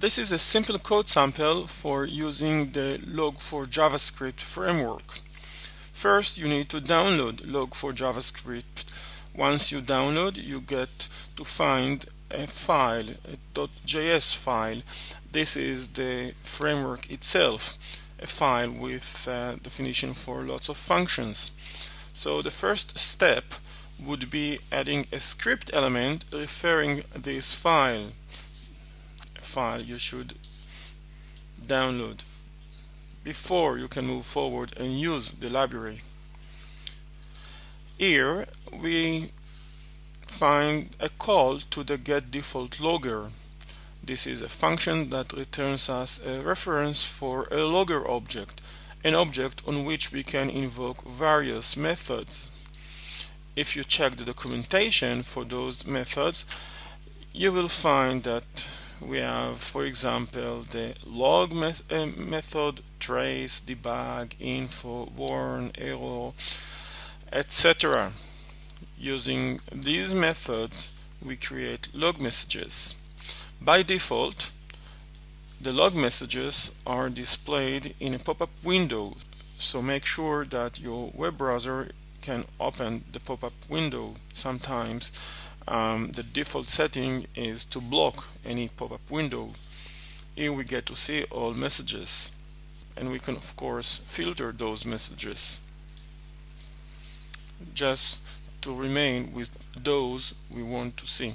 This is a simple code sample for using the Log4JavaScript framework. First, you need to download Log4JavaScript. Once you download, you get to find a file, a .js file. This is the framework itself, a file with definition for lots of functions. So the first step would be adding a script element referring this file. File you should download before you can move forward and use the library. Here we find a call to the getDefaultLogger. This is a function that returns us a reference for a logger object, an object on which we can invoke various methods. If you check the documentation for those methods, you will find that we have, for example, the log method, trace, debug, info, warn, error, etc. Using these methods, we create log messages. By default, the log messages are displayed in a pop-up window, so make sure that your web browser can open the pop-up window. Sometimes the default setting is to block any pop-up window. Here we get to see all messages, and we can of course filter those messages just to remain with those we want to see.